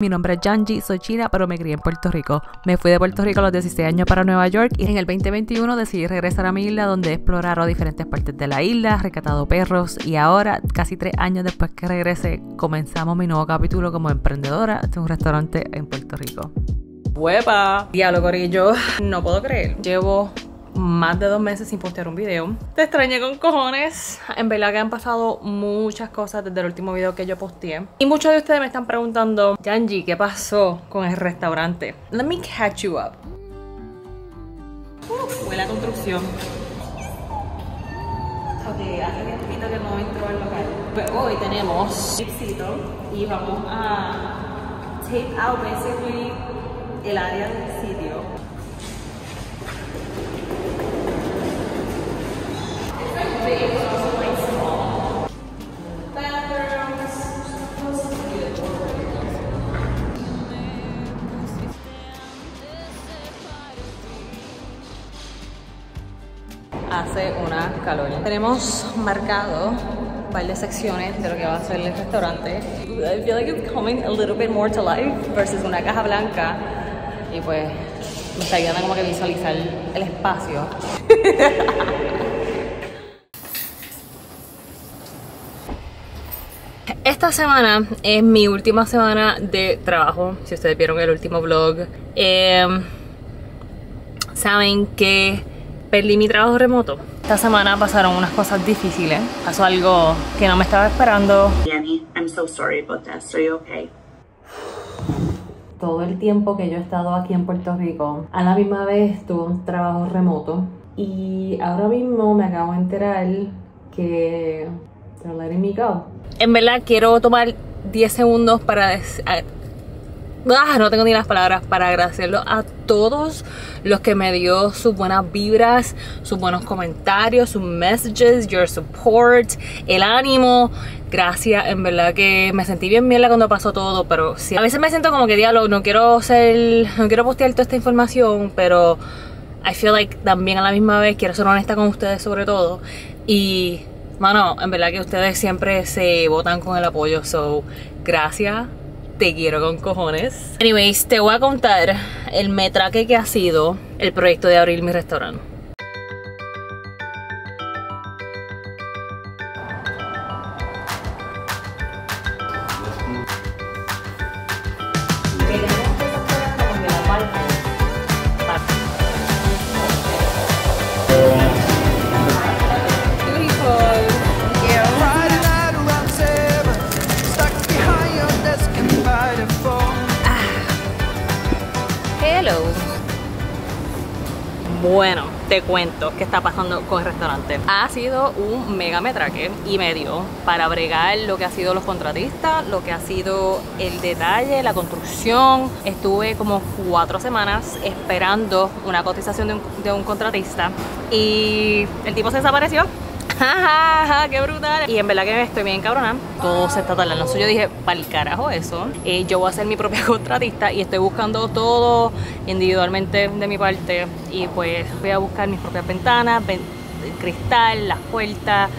Mi nombre es Janji, soy china, pero me crié en Puerto Rico. Me fui de Puerto Rico a los 16 años para Nueva York y en el 2021 decidí regresar a mi isla, donde he explorado diferentes partes de la isla, rescatado perros, y ahora, casi 3 años después que regrese, comenzamos mi nuevo capítulo como emprendedora de un restaurante en Puerto Rico. ¡Huepa! Diablo, corillo, no puedo creer. Llevo más de 2 meses sin postear un video. Te extrañé con cojones. En verdad que han pasado muchas cosas desde el último video que yo posteé. Y muchos de ustedes me están preguntando, Janji, ¿qué pasó con el restaurante? Let me catch you up. Huele a construcción. Ok, hace tiempito que no entro al local. Pero hoy tenemos chipsito y vamos a take out basically el área del sitio. Hace una calor. Tenemos marcado varias secciones de lo que va a ser el restaurante. I feel like it's coming a little bit more to life versus una caja blanca. Y pues me está ayudando como que visualizar el espacio. Esta semana es mi última semana de trabajo. Si ustedes vieron el último vlog, saben que perdí mi trabajo remoto. Esta semana pasaron unas cosas difíciles. Pasó algo que no me estaba esperando. Jenny, I'm so sorry about this. Are you okay? Todo el tiempo que yo he estado aquí en Puerto Rico, a la misma vez tuve un trabajo remoto. Y ahora mismo me acabo de enterar que they're letting me go. En verdad quiero tomar 10 segundos para decir... no tengo ni las palabras para agradecerlo a todos los que me dio sus buenas vibras, sus buenos comentarios, sus messages, your support, el ánimo. Gracias, en verdad que me sentí bien mierda cuando pasó todo, pero sí, a veces me siento como que diablo, no quiero postear toda esta información, pero I feel like también a la misma vez quiero ser honesta con ustedes sobre todo. Y mano, en verdad que ustedes siempre se botan con el apoyo, so gracias. Te quiero con cojones. Anyways, te voy a contar el metraque que ha sido el proyecto de abrir mi restaurante. Bueno, te cuento qué está pasando con el restaurante. Ha sido un mega metraque y medio para bregar lo que ha sido los contratistas, lo que ha sido el detalle, la construcción. Estuve como 4 semanas esperando una cotización de un contratista y el tipo se desapareció. ¡Qué brutal! Y en verdad que estoy bien cabrona. Todo se está tardando. Yo dije, pa'l carajo eso. Yo voy a ser mi propia contratista y estoy buscando todo individualmente de mi parte. Y pues voy a buscar mis propias ventanas, el cristal, las puertas.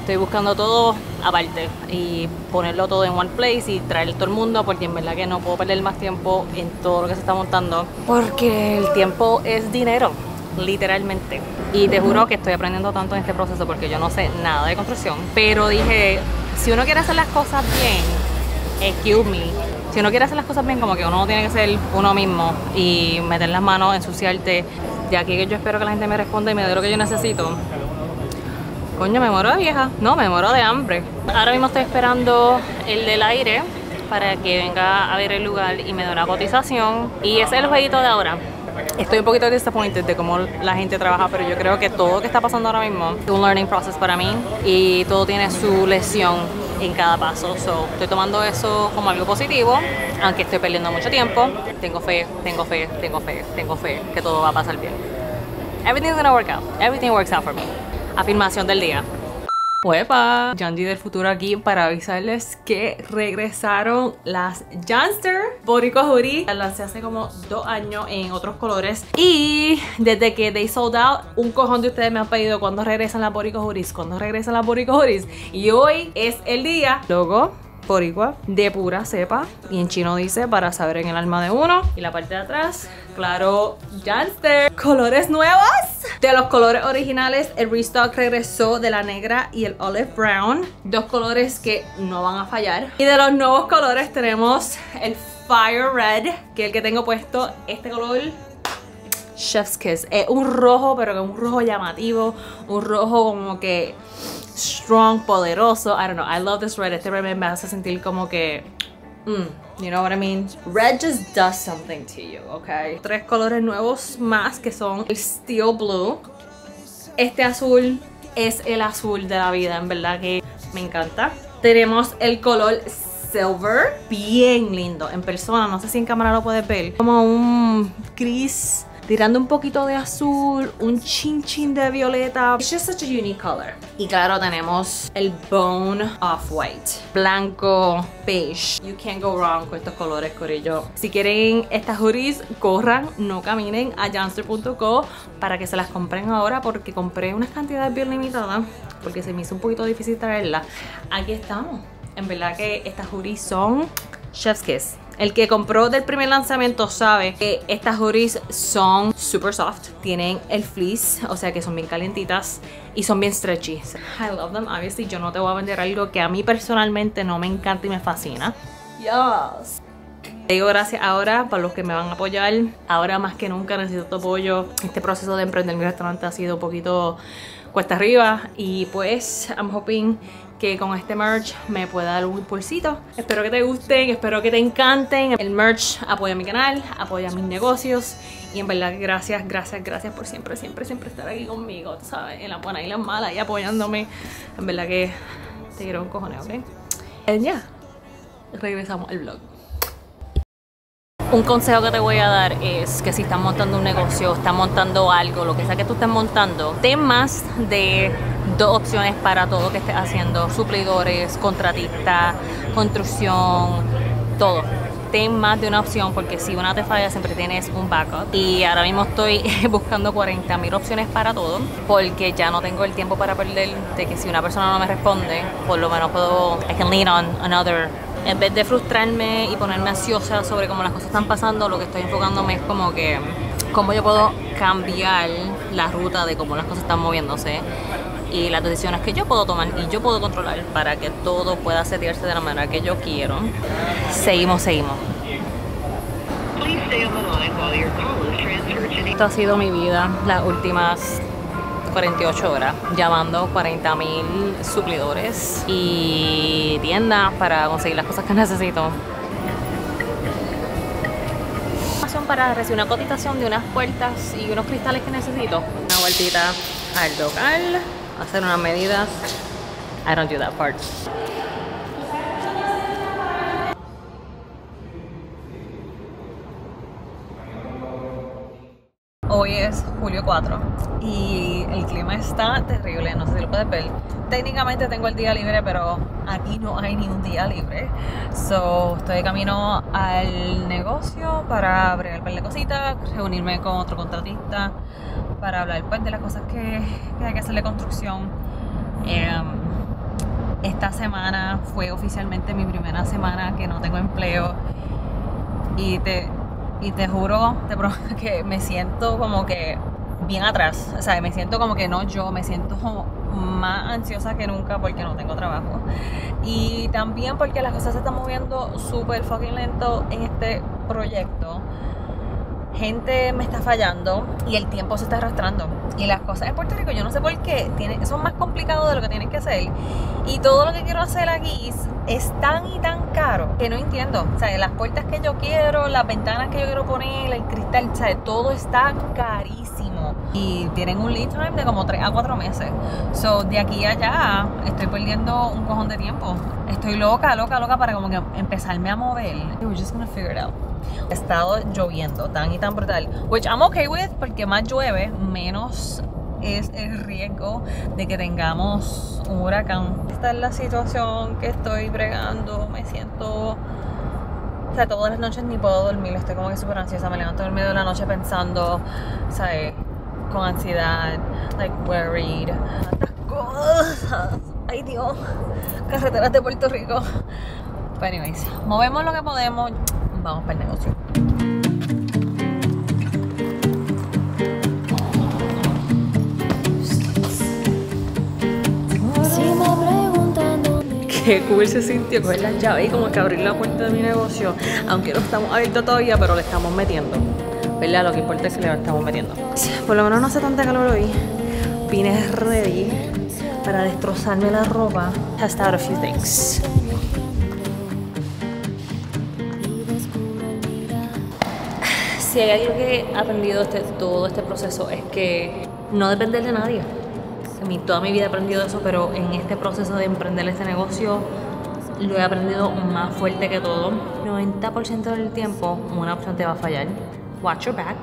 Estoy buscando todo aparte y ponerlo todo en one place y traer todo el mundo, porque en verdad que no puedo perder más tiempo en todo lo que se está montando, porque el tiempo es dinero. Literalmente. Y te juro que estoy aprendiendo tanto en este proceso, porque yo no sé nada de construcción, pero dije, si uno quiere hacer las cosas bien, excuse me, si uno quiere hacer las cosas bien, como que uno tiene que ser uno mismo y meter las manos, ensuciarte. De aquí que yo espero que la gente me responda y me dé lo que yo necesito. Coño, me muero de vieja. No, me muero de hambre. Ahora mismo estoy esperando el del aire para que venga a ver el lugar y me dé una cotización. Y ese es el jueguito de ahora. Estoy un poquito disappointed de cómo la gente trabaja, pero yo creo que todo lo que está pasando ahora mismo es un learning process para mí y todo tiene su lección en cada paso. So, estoy tomando eso como algo positivo, aunque estoy perdiendo mucho tiempo. Tengo fe, tengo fe, tengo fe, tengo fe que todo va a pasar bien. Everything's gonna work out. Everything works out for me. Afirmación del día. ¡Huepa! Janji del futuro aquí para avisarles que regresaron las Yanster Boricojuris. Las lancé hace como 2 años en otros colores y desde que they sold out, un cojón de ustedes me han pedido cuándo regresan las Boricojuris, cuándo regresan las Boricojuris, y hoy es el día. Luego boricua de pura cepa, y en chino dice para saber en el alma de uno. Y la parte de atrás, claro, Yanster. Colores nuevos. De los colores originales, el restock regresó de la negra y el olive brown, dos colores que no van a fallar. Y de los nuevos colores tenemos el fire red, que es el que tengo puesto. Este color, chef's kiss, es un rojo, pero que un rojo llamativo, un rojo como que strong, poderoso. I don't know, I love this red. Este red me hace sentir como que you know what I mean? Red just does something to you, okay? Tres colores nuevos más, que son el steel blue. Este azul es el azul de la vida, en verdad que me encanta. Tenemos el color silver, bien lindo en persona, no sé si en cámara lo puedes ver, como un gris tirando un poquito de azul, un chin de violeta. It's just such a unique color. Y claro, tenemos el bone off-white, blanco, beige. You can't go wrong con estos colores, corillo. Si quieren estas hoodies, corran, no caminen a Yanster.co para que se las compren ahora, porque compré unas cantidades bien limitadas porque se me hizo un poquito difícil traerlas. Aquí estamos. En verdad que estas hoodies son chef's kiss. El que compró del primer lanzamiento sabe que estas hoodies son super soft, tienen el fleece, o sea que son bien calientitas y son bien stretchy. I love them, obviously. Yo no te voy a vender algo que a mí personalmente no me encanta y me fascina. Yes. Te digo gracias ahora para los que me van a apoyar. Ahora más que nunca necesito tu apoyo. Este proceso de emprender mi restaurante ha sido un poquito cuesta arriba, y pues I'm hoping que con este merch me pueda dar un impulsito. Espero que te gusten, espero que te encanten. El merch apoya mi canal, apoya mis negocios, y en verdad gracias, gracias, gracias por siempre estar aquí conmigo, ¿sabes? En las buenas y las malas, y apoyándome. En verdad que te quiero un cojoneo, ¿ok? Y ya, regresamos al vlog. Un consejo que te voy a dar es que si estás montando un negocio, estás montando algo, lo que sea que tú estés montando, ten más de dos opciones para todo lo que estés haciendo: suplidores, contratistas, construcción, todo. Ten más de una opción, porque si una te falla siempre tienes un backup. Y ahora mismo estoy buscando 40.000 opciones para todo, porque ya no tengo el tiempo para perder de que si una persona no me responde, por lo menos puedo, I can lean on another. En vez de frustrarme y ponerme ansiosa sobre cómo las cosas están pasando, lo que estoy enfocándome es como que cómo yo puedo cambiar la ruta de cómo las cosas están moviéndose y las decisiones que yo puedo tomar y yo puedo controlar para que todo pueda setearse de la manera que yo quiero. Seguimos. Esto ha sido mi vida las últimas 48 horas, llamando 40.000 suplidores y tiendas para conseguir las cosas que necesito. Para recibir una cotización de unas puertas y unos cristales que necesito. Una vueltita al local, hacer unas medidas. I don't do that part. Hoy es julio 4 y el clima está terrible, no sé si lo puedes ver. Técnicamente tengo el día libre, pero aquí no hay ni un día libre. So, estoy de camino al negocio para bregar un par de cositas, reunirme con otro contratista para hablar pues de las cosas que hay que hacer de construcción. Esta semana fue oficialmente mi primera semana que no tengo empleo, y te juro que me siento como que bien atrás, o sea, me siento como que no yo, me siento más ansiosa que nunca porque no tengo trabajo, y también porque las cosas se están moviendo súper fucking lento en este proyecto. Gente me está fallando y el tiempo se está arrastrando, y las cosas en Puerto Rico, yo no sé por qué, son más complicados de lo que tienen que hacer, y todo lo que quiero hacer aquí es tan y tan caro que no entiendo. O sea, las puertas que yo quiero, las ventanas que yo quiero poner, el cristal, o sea, todo está carísimo, y tienen un lead time de como 3 a 4 meses. So, de aquí a allá estoy perdiendo un cojón de tiempo. Estoy loca para como que empezarme a mover. We're just gonna figure it out. Ha estado lloviendo tan y tan brutal, which I'm okay with, porque más llueve, menos es el riesgo de que tengamos un huracán. Esta es la situación que estoy bregando. Me siento, o sea, todas las noches ni puedo dormir, estoy como que súper ansiosa, me levanto en el medio de la noche pensando, ¿sabes? Con ansiedad, like worried, tantas cosas. Ay Dios, carreteras de Puerto Rico. Pero anyways, movemos lo que podemos. Vamos para el negocio. Qué cool se sintió coger las llaves y como que abrir la puerta de mi negocio, aunque no estamos abiertos todavía, pero le estamos metiendo, ¿verdad? Lo que importa es que le estamos metiendo. Por lo menos no hace tanta calor hoy. Vine ready para destrozarme la ropa. Just out a few things. Si hay algo que he aprendido todo este proceso es que no depender de nadie. Toda mi vida he aprendido eso, pero en este proceso de emprender este negocio lo he aprendido más fuerte que todo. 90% del tiempo una opción te va a fallar. Watch your back.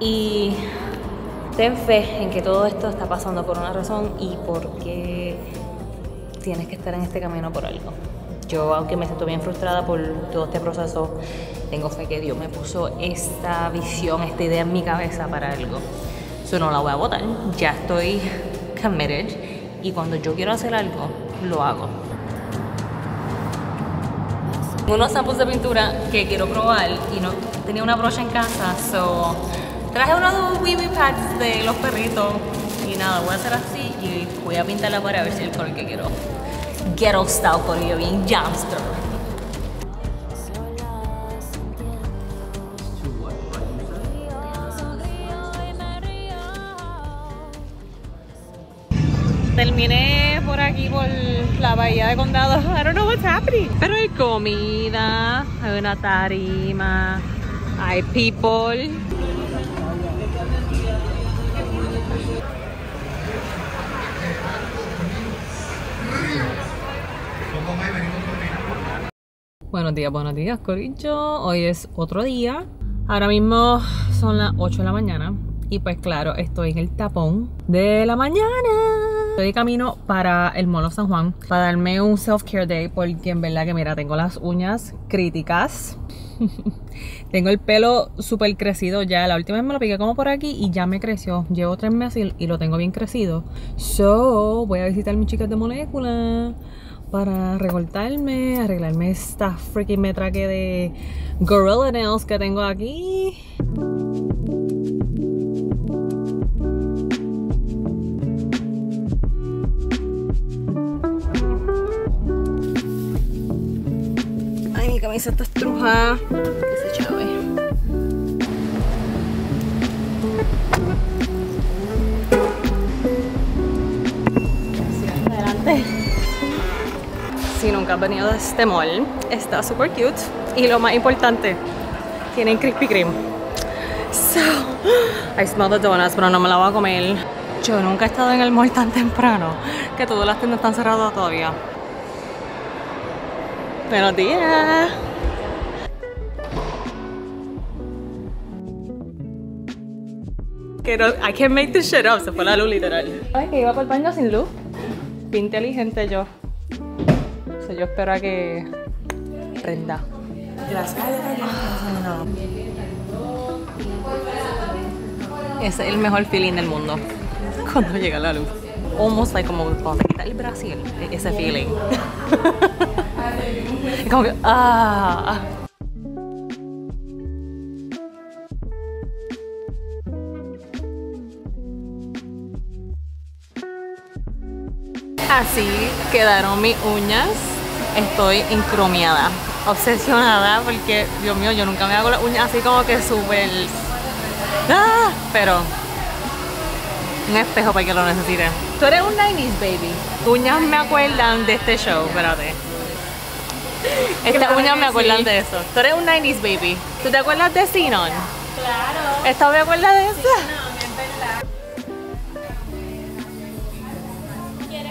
Y ten fe en que todo esto está pasando por una razón y porque tienes que estar en este camino por algo. Yo, aunque me siento bien frustrada por todo este proceso, tengo fe que Dios me puso esta visión, esta idea en mi cabeza para algo. Yo no la voy a botar, ya estoy committed y cuando yo quiero hacer algo, lo hago. Unos sapos de pintura que quiero probar y no tenía una brocha en casa, so traje unos baby pads de los perritos y nada, voy a hacer así y voy a pintarla para ver si el color que quiero. Ghetto style, por ello, bien Yanster. Terminé por aquí, por la bahía de Condado. I don't know what's happening. Pero hay comida, hay una tarima, hay people. Buenos días, Corillo. Hoy es otro día. Ahora mismo son las 8 de la mañana. Y pues claro, estoy en el tapón de la mañana. Estoy de camino para el Molo San Juan para darme un self-care day porque en verdad que mira, tengo las uñas críticas. Tengo el pelo súper crecido ya. La última vez me lo piqué como por aquí y ya me creció. Llevo 3 meses y lo tengo bien crecido. So, voy a visitar a mis chicas de Molecula para recortarme, arreglarme esta freaking metraque de Gorilla Nails que tengo aquí. Esa está estrujada. Ese chave. Adelante. Si nunca has venido a este mall, está super cute. Y lo más importante, tienen Krispy Kreme. So, I smell the donuts, pero no me la voy a comer. Yo nunca he estado en el mall tan temprano, que todas las tiendas están cerradas todavía. Buenos días. Que no, I can't make this shit up. Se fue la luz literal. Ay, que iba por el baño sin luz. Qué inteligente yo. O sea, yo espero a que prenda. Gracias. Oh, no. Ese es el mejor feeling del mundo. Cuando llega la luz. Almost like como cuando te quita el Brasil. Ese feeling. Como que, ah. Así quedaron mis uñas. Estoy encromiada, obsesionada porque, Dios mío, yo nunca me hago las uñas así como que súper. Ah, pero un espejo para que lo necesite. Tú eres un 90s baby. Uñas me acuerdan de este show, espérate. Estas uñas me acuerdan sí. De eso. Tú eres un 90s baby. ¿Tú te acuerdas de Sinon? Claro. ¿Esta me acuerda de eso? Sí, no, es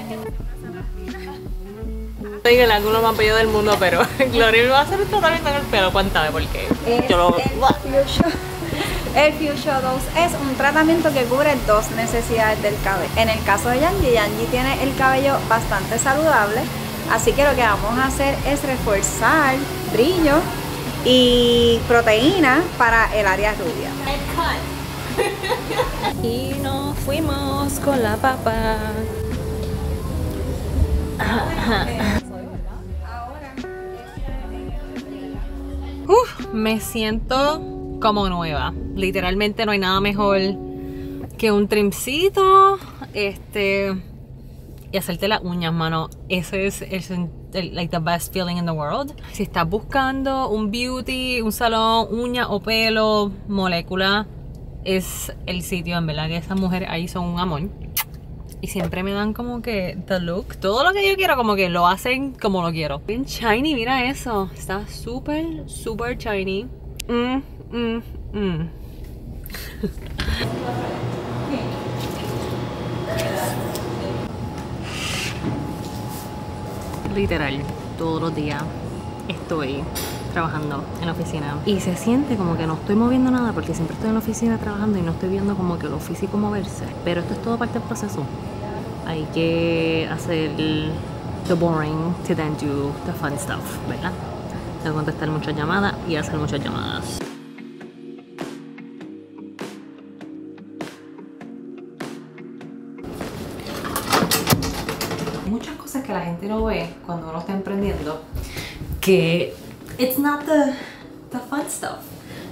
verdad. Estoy en el ángulo más bello del mundo, pero Gloria va a hacer totalmente con el pelo. Cuéntame por qué. El Fusion 2 es un tratamiento que cubre 2 necesidades del cabello. En el caso de Janji, Janji tiene el cabello bastante saludable. Así que lo que vamos a hacer es reforzar brillo y proteína para el área rubia. Y nos fuimos con la papa. Ahora me siento como nueva. Literalmente no hay nada mejor que un trimcito y hacerte las uñas, mano. Ese es like the best feeling in the world. Si estás buscando un beauty, un salón, uña o pelo, Molecula es el sitio. En verdad que esas mujeres ahí son un amor. Y siempre me dan como que the look, todo lo que yo quiero, como que lo hacen como lo quiero. Bien shiny, mira eso. Está súper, súper shiny. Literal, todos los días estoy trabajando en la oficina y se siente como que no estoy moviendo nada porque siempre estoy en la oficina trabajando y no estoy viendo como que lo físico moverse, pero esto es todo parte del proceso. Hay que hacer the boring to then do the fun stuff, ¿verdad? Tengo que contestar muchas llamadas y hacer muchas llamadas. Muchas cosas que la gente no ve cuando uno está emprendiendo, que it's not the fun stuff.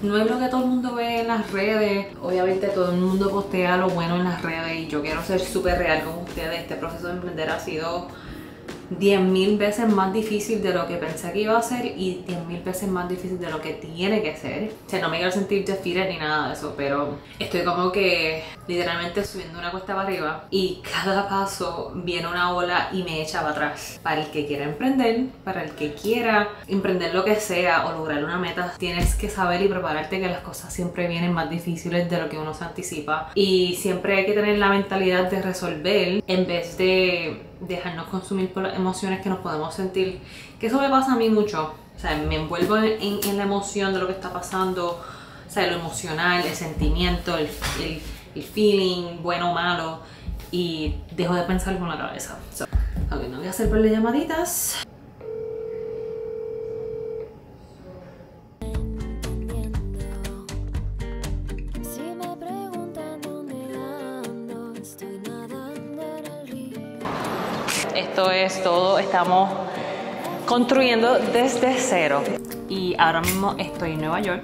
No es lo que todo el mundo ve en las redes. Obviamente todo el mundo postea lo bueno en las redes y yo quiero ser súper real con ustedes. Este proceso de emprender ha sido 10.000 veces más difícil de lo que pensé que iba a ser y 10.000 veces más difícil de lo que tiene que ser. O sea, no me quiero sentir defeated ni nada de eso, pero estoy como que literalmente subiendo una cuesta para arriba y cada paso viene una ola y me echa para atrás. Para el que quiera emprender, para el que quiera emprender lo que sea o lograr una meta, tienes que saber y prepararte que las cosas siempre vienen más difíciles de lo que uno se anticipa y siempre hay que tener la mentalidad de resolver en vez de dejarnos consumir por las emociones que nos podemos sentir, que eso me pasa a mí mucho. O sea, me envuelvo en la emoción de lo que está pasando, o sea, lo emocional, el sentimiento, el feeling, bueno o malo, y dejo de pensar con la cabeza. Ok, no voy a hacer por las llamaditas. Esto es todo, estamos construyendo desde cero. Y ahora mismo estoy en Nueva York.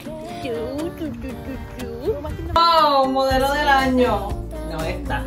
¡Wow! Modelo del año. No está.